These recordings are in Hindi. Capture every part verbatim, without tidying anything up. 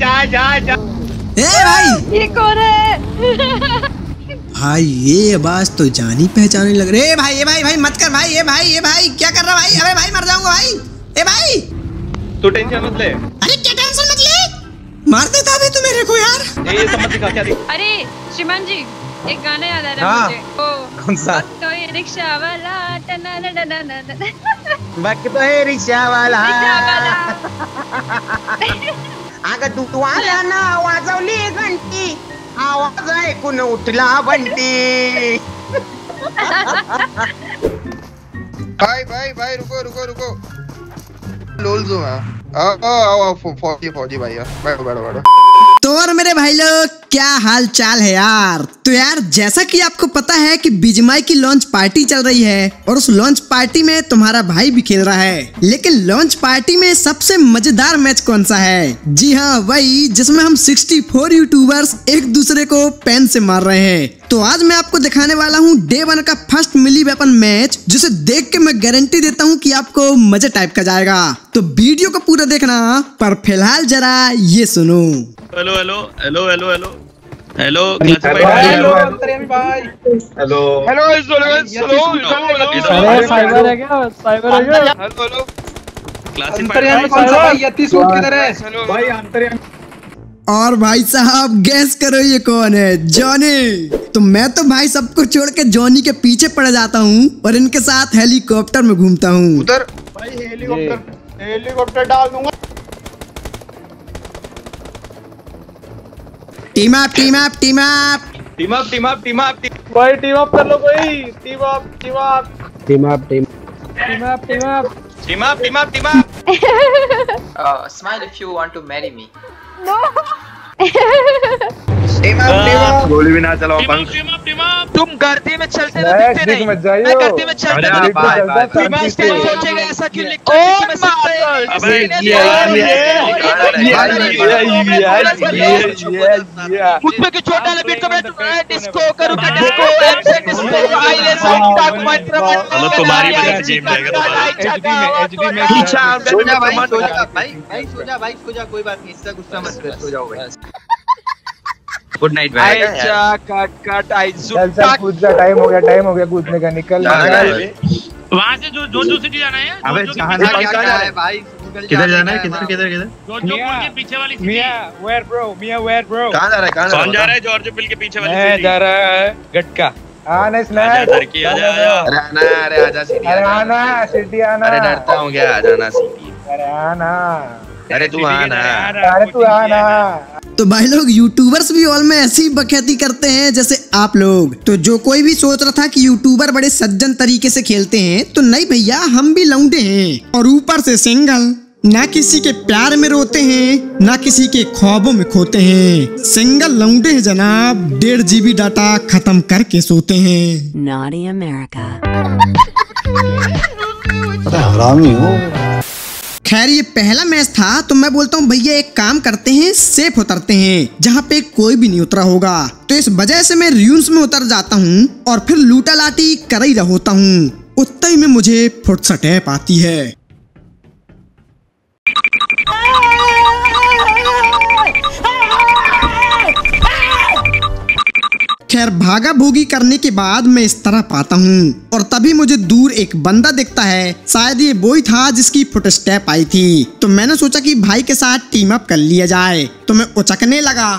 जा जा जा। ए भाई ये कौन है? भाई ये आवाज तो जानी पहचानी लग रही है। भाई ये भाई भाई मत कर भाई, ये भाई ये भाई क्या कर रहा भाई? अरे भाई मर जाऊंगा भाई। ए भाई तू टेंशन मत ले। अरे क्या टेंशन मत ले, मार देता अभी तू मेरे को यार। ये समझ दिखा क्या दिख। अरे श्रीमान जी एक गाना याद आ रहा है मुझे। ओ कौन सा? तो ये रिक्शा वाला टना ना ना ना वक्त तो है रिक्शा वाला आग तू तू आला ना वाजवली घंटी आवाज ऐकून उठला बंटी। भाई भाई भाई रुको रुको रुको लोल जो है फौजी फौजी भाई बैठो बैठो बैठो। तो और मेरे भाई लोग क्या हाल चाल है यार। तो यार जैसा कि आपको पता है कि बीजीएमआई की लॉन्च पार्टी चल रही है और उस लॉन्च पार्टी में तुम्हारा भाई भी खेल रहा है, लेकिन लॉन्च पार्टी में सबसे मजेदार मैच कौन सा है? जी हाँ वही जिसमें हम चौंसठ यूट्यूबर्स एक दूसरे को पेन से मार रहे हैं। तो आज मैं आपको दिखाने वाला हूँ डे वन का फर्स्ट मिली वेपन मैच, जिसे देख के मैं गारंटी देता हूँ कि आपको मजे टाइप का जाएगा। तो वीडियो को पूरा देखना, पर फिलहाल जरा ये सुनो। Hello hello hello hello hello hello hello hello hello. और भाई साहब गैस करो ये कौन है? जॉनी। तो मैं तो भाई सबको छोड़ के जॉनी के पीछे पड़ जाता हूँ और इनके साथ हेलीकॉप्टर में घूमता हूँ। उधर भाई हेलीकॉप्टर हेलीकॉप्टर डाल दूंगा। Team up team up team up team up team up team up भाई टीम अप कर लो भाई। Team up team up team up team up team up team up team up team up. Smile if you want to marry me. No team up team up गोली बिना चलाओ बंक। टीम अप टीम अप तुम गर्दी में चलते तो दिखते नहीं। मैं गर्दी में चलता हूं। टीम अप सोचेगा ऐसा क्यों लिखते हैं मैं सकते हैं। अबे ये मुझमें क्यों छोटा लपेट को मैं डिस्को करूं का डिस्को एमसे डिस्को आई ले साउंड टाक मात्रा मतलब तुम्हारी वजह से जेब जाएगा तुम्हारा। एचडी में पीछा हमने भाई सो जा भाई भाई सो जा भाई सो जा कोई बात नहीं, इससे गुस्सा मत कर सो जाओ भाई। गुड नाइट भाई। अच्छा कट कट आई जुटा कूद जा। टाइम हो गया टाइम हो गया कूदने का। निकल वहां से जो जोजो सिटी जाना है। अबे कहां से क्या है भाई? किधर जाना है? किधर किधर किधर? जोजो पुल के पीछे वाली सिटी। मिया वेयर ब्रो मिया वेयर ब्रो कहां जा रहा है? कहां कौन जा रहा है? जोजो पुल के पीछे वाली सिटी जा रहा है गटका। आना स्नैप इधर की आ जा अरे आना अरे आजा सिटी आना सिटी आना। अरे डरता हूं क्या? आ जाना सिटी अरे आना अरे तू आना अरे तू आना। तो भाई लोग यूट्यूबर्स भी ऑल में ऐसी बख्याती करते हैं जैसे आप लोग। तो जो कोई भी सोच रहा था कि यूट्यूबर बड़े सज्जन तरीके से खेलते हैं, तो नहीं भैया हम भी लौंडे हैं और ऊपर से सिंगल। ना किसी के प्यार में रोते हैं ना किसी के ख्वाबों में खोते हैं। सिंगल लौंडे हैं जनाब, डेढ़ जीबी डाटा खत्म करके सोते हैं। Naughty America. खैर ये पहला मैच था तो मैं बोलता हूँ भैया एक काम करते हैं, सेफ उतरते हैं जहाँ पे कोई भी नहीं उतरा होगा। तो इस वजह से मैं रियून्स में उतर जाता हूँ और फिर लूटा लाटी कर ही रहा होता हूँ। उतने में मुझे फुटसट ऐप आती है। खैर भागा भोगी करने के बाद मैं इस तरह पाता हूँ और तभी मुझे दूर एक बंदा दिखता है। शायद ये वो ही था जिसकी फुटस्टेप आई थी। तो मैंने सोचा कि भाई के साथ टीम अप कर लिया जाए। तो मैं उचकने लगा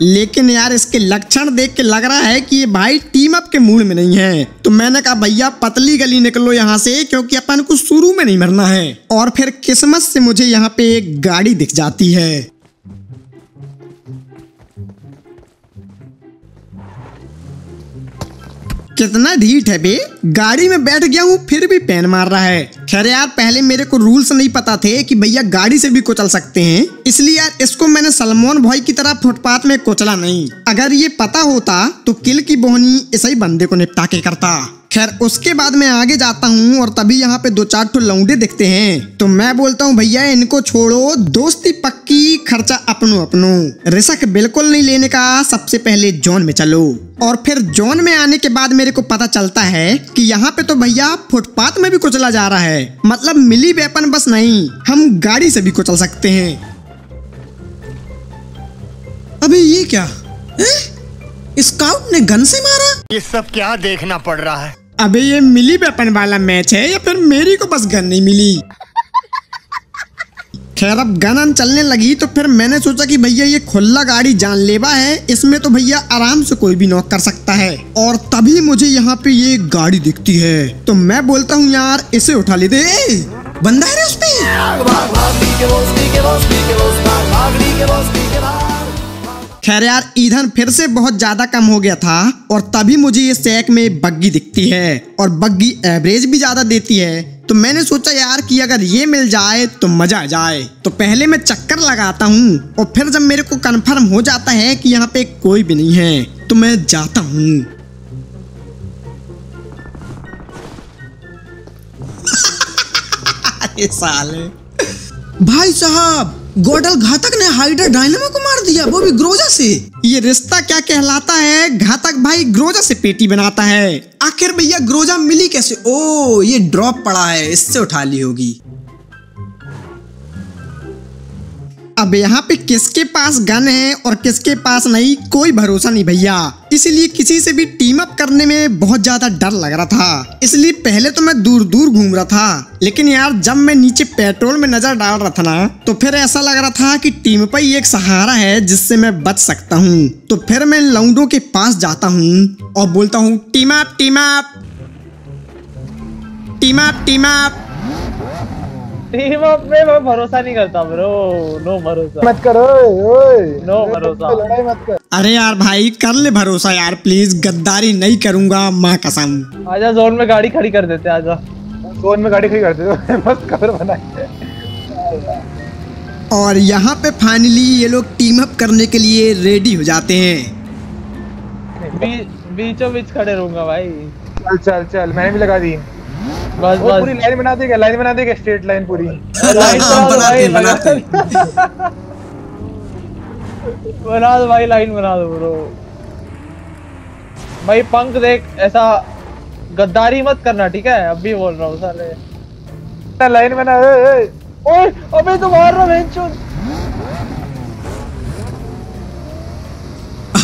लेकिन यार इसके लक्षण देख के लग रहा है कि ये भाई टीम अप के मूड में नहीं है। तो मैंने कहा भैया पतली गली निकलो यहाँ से, क्योंकि अपन को शुरू में नहीं मरना है। और फिर किस्मत से मुझे यहाँ पे एक गाड़ी दिख जाती है। कितना ढीठ है बे, गाड़ी में बैठ गया हूँ फिर भी पैन मार रहा है। खैर यार पहले मेरे को रूल्स नहीं पता थे कि भैया गाड़ी से भी कुचल सकते हैं, इसलिए यार इसको मैंने सलमान भाई की तरह फुटपाथ में कुचला नहीं। अगर ये पता होता तो किल की बोहनी इस ही बंदे को निपटा के करता। खैर उसके बाद मैं आगे जाता हूँ और तभी यहाँ पे दो चार ठो लौंडे दिखते हैं तो मैं बोलता हूँ भैया इनको छोड़ो, दोस्ती पक्की, खर्चा अपनो अपनो, रिस्क बिल्कुल नहीं लेने का, सबसे पहले जोन में चलो। और फिर जोन में आने के बाद मेरे को पता चलता है कि यहाँ पे तो भैया फुटपाथ में भी कुचला जा रहा है, मतलब मिली वेपन बस नहीं, हम गाड़ी से भी कुचल सकते हैं। अबे ये क्या है? स्काउट ने गन से मारा? ये सब क्या देखना पड़ रहा है? अबे ये मिली वेपन वाला मैच है या फिर मेरी को बस गन नहीं मिली? खैर अब गन चलने लगी तो फिर मैंने सोचा कि भैया ये खुला गाड़ी जानलेवा है, इसमें तो भैया आराम से कोई भी नॉक कर सकता है। और तभी मुझे यहाँ पे ये गाड़ी दिखती है तो मैं बोलता हूँ यार इसे उठा लेते, बंदा है उसपे। खैर यार ईंधन फिर से बहुत ज्यादा कम हो गया था और तभी मुझे ये सैक में बग्गी दिखती है और बग्गी एवरेज भी ज्यादा देती है तो मैंने सोचा यार कि अगर ये मिल जाए तो मजा आ जाए, तो पहले मैं चक्कर लगाता हूँ और फिर जब मेरे को कंफर्म हो जाता है कि यहाँ पे कोई भी नहीं है तो मैं जाता हूँ। साले भाई साहब गोडल घातक ने हाइडर डायनेमो को मार दिया, वो भी ग्रोजा से। ये रिश्ता क्या कहलाता है, घातक भाई ग्रोजा से पेटी बनाता है। आखिर भैया ग्रोजा मिली कैसे? ओ ये ड्रॉप पड़ा है, इससे उठा ली होगी। अब यहाँ पे किसके पास गन है और किसके पास नहीं कोई भरोसा नहीं भैया, इसलिए किसी से भी टीम अप करने में बहुत ज्यादा डर लग रहा था, इसलिए पहले तो मैं दूर दूर घूम रहा था। लेकिन यार जब मैं नीचे पेट्रोल में नजर डाल रहा था ना तो फिर ऐसा लग रहा था कि टीम पर ही एक सहारा है जिससे मैं बच सकता हूँ। तो फिर मैं लौंडों के पास जाता हूँ और बोलता हूँ team up team up team up team up. Team up में मैं भरोसा नहीं करता ब्रो, नो भरोसा मत करो, ओए नो भरोसा, लड़ाई मत कर। अरे यार भाई कर ले भरोसा यार प्लीज, गद्दारी नहीं करूंगा माँ कसम। आजा जोन में गाड़ी खड़ी कर देते, आजा जोन में गाड़ी खड़ी कर देते, बस कवर बनाए। और यहाँ पे फाइनली ये लोग टीम अप करने के लिए रेडी हो जाते हैं। बी, बीचों बीच खड़े रहूंगा भाई। चल चल चल मैंने भी लगा दी, बस बस पूरी लाइन बना देगा, लाइन बना देगा, स्ट्रेट लाइन पूरी लाइन बनाते बनाते बना दो भाई, लाइन बना दो ब्रो। भाई पंख देख, ऐसा गद्दारी मत करना ठीक है, अब भी बोल रहा हूँ साले, लाइन बना। ओए अबे तो मार रहा वेंचुन।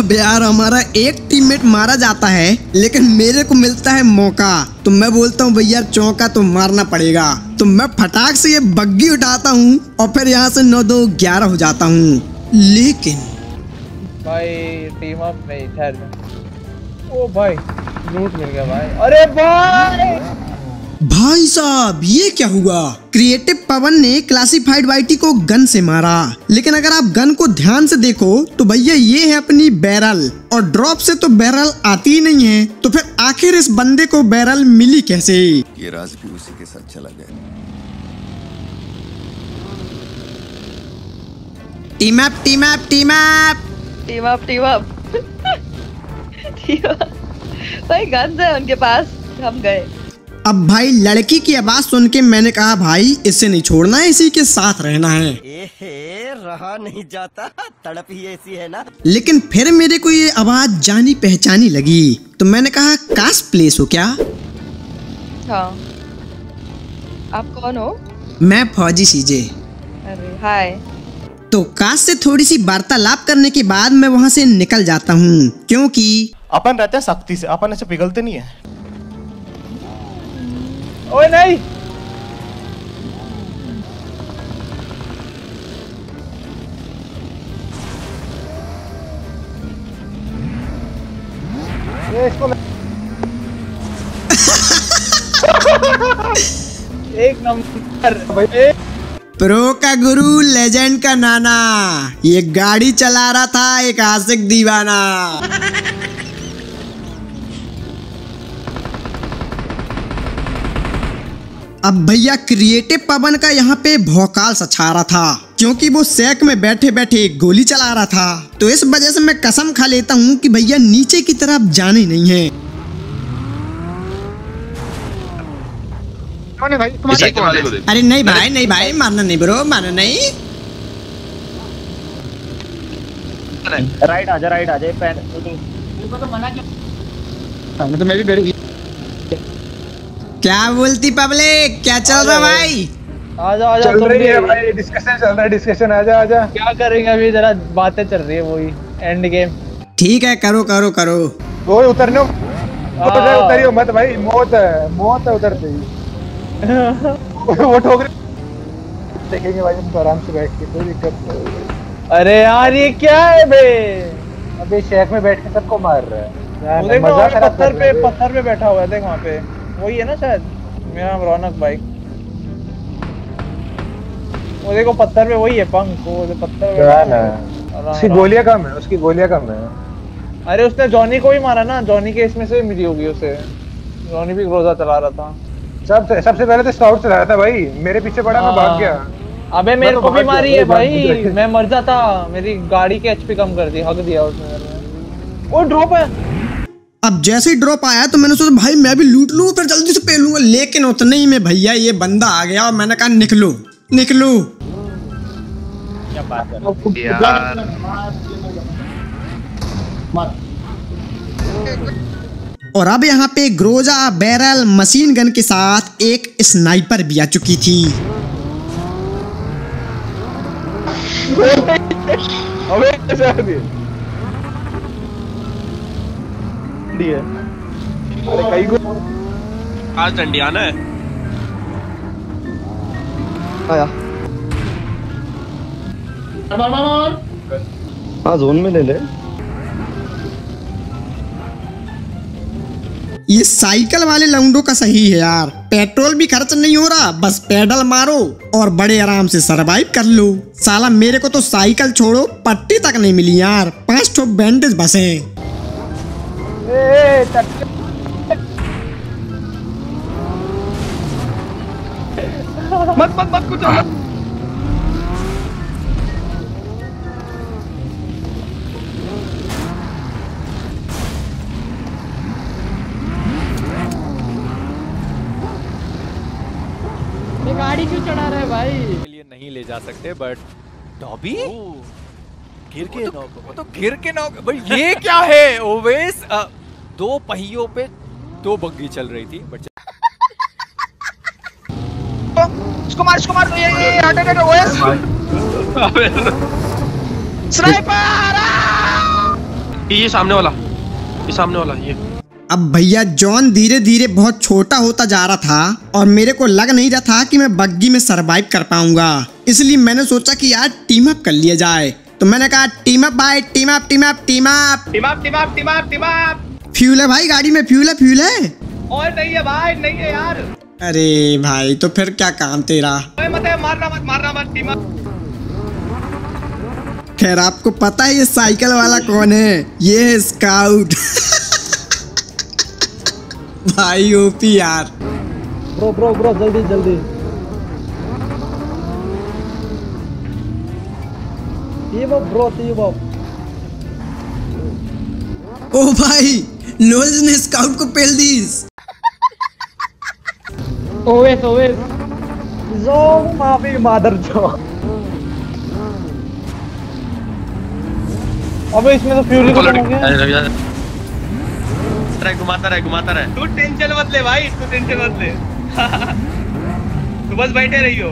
अब यार हमारा एक टीममेट मारा जाता है लेकिन मेरे को मिलता है मौका, तो मैं बोलता हूँ भैया चौका तो मारना पड़ेगा, तो मैं फटाक से ये बग्गी उठाता हूँ और फिर यहाँ से नौ दो ग्यारह हो जाता हूँ। लेकिन भाई टीम अप में इधर में ओ भाई लूट मिल गया भाई। अरे भाई भाई साहब ये क्या हुआ? क्रिएटिव पवन ने क्लासिफाइड वाईटी को गन से मारा, लेकिन अगर आप गन को ध्यान से देखो तो भैया ये है अपनी बैरल, और ड्रॉप से तो बैरल आती ही नहीं है, तो फिर आखिर इस बंदे को बैरल मिली कैसे? ये राज भी उसी के साथ चला गया। Team up team up team up team up team up. भाई गन है उनके पास, हम गए। अब भाई लड़की की आवाज सुन के मैंने कहा भाई इसे नहीं छोड़ना है, इसी के साथ रहना है। एहे, रहा नहीं जाता, तड़प ही ऐसी है ना। लेकिन फिर मेरे को ये आवाज जानी पहचानी लगी तो मैंने कहा काश प्लेस हो क्या? हाँ। आप कौन हो? मैं फौजी सीजे। अरे हाय। तो काश से थोड़ी सी वार्तालाप करने के बाद मैं वहाँ से निकल जाता हूँ, क्योंकि अपन रहते हैं सख्ती से, अपन ऐसे पिघलते नहीं है। ओए नहीं ये इसको एक नंबर भाई, प्रो का गुरु लेजेंड का नाना, ये गाड़ी चला रहा था एक आशिक दीवाना। अब भैया क्रिएटिव पवन का यहाँ पे भौकाल सचा रहा था, क्योंकि वो सैक में बैठे बैठे गोली चला रहा था, तो इस वजह से मैं कसम खा लेता हूँ कि भैया नीचे की तरफ जाने नहीं है। कौन है भाई तुम्हारे कौन है? अरे नहीं भाई नहीं भाई मारना नहीं ब्रो मारना नहीं। राइट आजा राइट आजा पैर तो मना क्यों तो मैं भी बैठी। क्या बोलती पब्लिक क्या चल रहा भाई? आजा आजा चल रही है भाई डिस्कशन चल रहा है डिस्कशन आजा आजा। क्या करेंगे अभी जरा बातें चल रही है वही एंड गेम। ठीक है करो करो करो वो उतरने उतरियो मत भाई मौत मौत उतरते ही वो ठोकरे देखेंगे भाई हम आराम से बैठ के कोई दिक्कत नहीं। अरे यार ये क्या है बे? अबे शेख में बैठ के सबको मार रहा है। मजा पत्थर पे पत्थर पे बैठा हुआ है देख वहाँ पे वही है ना शायद मेरा रौनक भाई। वो देखो पत्थर पे वही है पंख वो जो पत्थर पे बैठा है। उसकी गोलियाँ कम है उसकी गोलियाँ कम है। अरे उसने जॉनी को ही मारा ना जॉनी के इसमें से मिली होगी उसे। जॉनी भी रोजा चला रहा था सब सबसे पहले तो स्काउट चला रहा था भाई मेरे पीछे पड़ा मैं भाग गया। अबे मेरे को भी मारी है भाई मैं मर जाता मेरी गाड़ी के एचपी कम कर दी हक दिया उसने। वो ड्रॉप है अब जैसे ही ड्रॉप आया तो मैंने सोचा भाई मैं भी लूट लूं फिर जल्दी से पेलूंगा लेकिन उतने ही में भैया ये बंदा आ गया और मैंने कहा निकलो निकलो। क्या बात है यार और अब यहाँ पे ग्रोजा बैरल मशीन गन के साथ एक स्नाइपर भी आ चुकी थी। अबे कैसे आज डंडी आना है आया हाँ जोन में ले ले। ये साइकिल वाले लौंडों का सही है यार पेट्रोल भी खर्च नहीं हो रहा बस पैडल मारो और बड़े आराम से सरवाइव कर लो। साला मेरे को तो साइकिल छोड़ो पट्टी तक नहीं मिली यार पांच ठो बैंडेज बसे। मत मत मत कुछ गाड़ी क्यों चढ़ा रहे भाई? लिए नहीं ले जा सकते बट डॉबी गिर के वो तो, वो तो गिर के नॉक भाई ये क्या है? ओवेस दो पहियों पे दो बग्गी चल रही थी बट इसको मार इसको मार ये ये हार्ट अटैक ओवेस स्नाइपर ये सामने वाला ये सामने वाला ये। अब भैया जॉन धीरे धीरे बहुत छोटा होता जा रहा था और मेरे को लग नहीं रहा था कि मैं बग्गी में सरवाइव कर पाऊंगा इसलिए मैंने सोचा कि यार टीम अप कर लिया जाए तो मैंने कहा टीम अप भाई team up team up team up team up team up team up team up. Fuel है भाई गाड़ी में फ्यूल है फ्यूल है और नहीं है भाई नहीं है यार। अरे भाई तो फिर क्या काम तेरा मत मारना मत मारना मत टीम अप। खैर आपको पता है ये साइकिल वाला कौन है? ये है स्काउट भाई ओपी यार। ब्रो ब्रो ब्रो जल्दी जल्दी ये वो ब्रो ये वो ओ भाई लोल्स ने स्काउट को पेल दी। ओवेस ओवेस जो माफी मादर जो अबे इसमें तो फ्यूल निकल गया। घुमाता रहे घुमाता रहे तू टेंशन मत ले भाई तू टेंशन मत ले तू बस बैठे रहियो।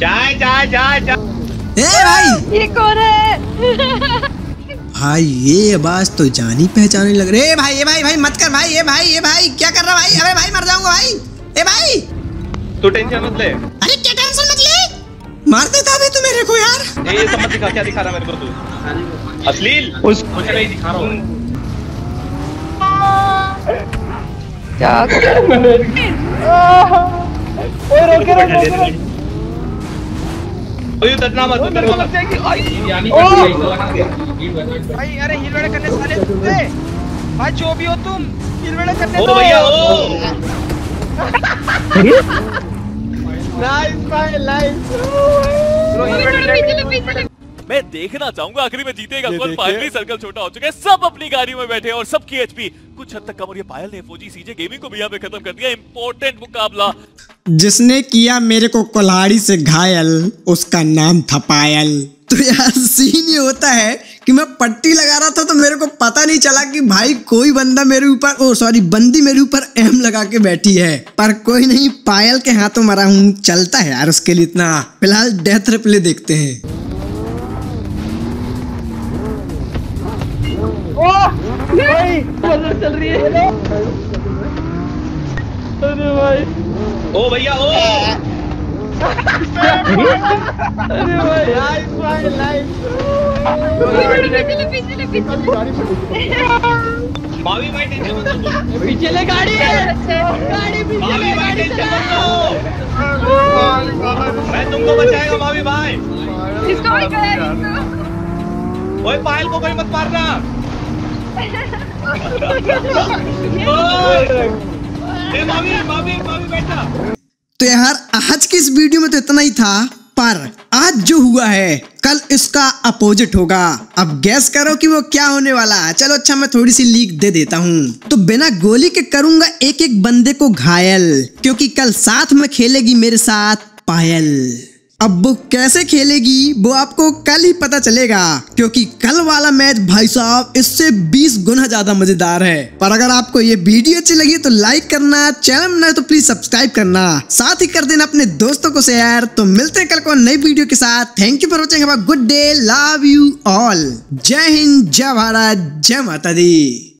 चाय चाय चाय चाय ए भाई ये कौन है? भाई ये आवाज तो जानी पहचानी लग रही है। भाई ये भाई भाई मत कर भाई ये भाई ये भाई क्या कर रहा भाई? अरे भाई मर जाऊंगा भाई ए भाई तू टेंशन मत ले। अरे क्या टेंशन मत ले मार देता भाई तू मेरे को यार। ये समझ दिखा क्या दिखा रहा मेरे को तू अश्लील उस कुछ नहीं दिखा रहा हूं क्या ओए रोके रोके ओए डरना मत डर मत जाएगी यानी भाई। अरे हिलवड़ा करने साले ए भाई जो भी हो तुम हिलवड़ा करने दो। ओ भैया ओ नाइस भाई नाइस ब्रो हिलवड़ा। मैं देखना चाहूंगा आखिरी में जीतेगा कौन। फाइनली सर्कल छोटा हो चुका है, सब अपनी गाड़ी में बैठे और सबकी एचपी कुछ हद तक कम। और ये पायल ने फौजी सीजे गेमिंग को भी यहाँ पे खत्म कर दिया। इंपॉर्टेंट मुकाबला, जिसने किया मेरे को कुल्हाड़ी से घायल, उसका नाम था पायल। तो यार सीन ये होता है कि मैं पट्टी लगा रहा था तो मेरे को पता नहीं चला कि भाई कोई बंदा मेरे ऊपर ओ सॉरी बंदी मेरे ऊपर एम लगा के बैठी है। पर कोई नहीं, पायल के हाथों मरा हूँ, चलता है यार उसके लिए इतना। फिलहाल डेथ रिप्ले देखते हैं। चल रही है। अरे भाई ओ भैया ओ अरे भाई लाइफ भाई लाइफ। भाभी भाई टेंशन मत लो, पीछे ले गाड़ी गाड़ी पीछे ले गाड़ी। मैं तुमको बचाएगा भाभी भाई। इसको भी करेगा। ओए पायल को कोई मत मारना। तो यार आज की इस वीडियो में तो इतना ही था, पर आज जो हुआ है कल इसका अपोजिट होगा। अब गैस करो कि वो क्या होने वाला है। चलो अच्छा मैं थोड़ी सी लीक दे देता हूँ। तो बिना गोली के करूंगा एक एक बंदे को घायल, क्योंकि कल साथ में खेलेगी मेरे साथ पायल। अब वो कैसे खेलेगी वो आपको कल ही पता चलेगा, क्योंकि कल वाला मैच भाई साहब इससे बीस गुना ज्यादा मजेदार है। पर अगर आपको ये वीडियो अच्छी लगी तो लाइक करना, चैनल ना तो प्लीज सब्सक्राइब करना, साथ ही कर देना अपने दोस्तों को शेयर। तो मिलते हैं कल को नई वीडियो के साथ। Thank you for watching, have a good day, love you all. जय हिंद, जय भारत, जय माता दी।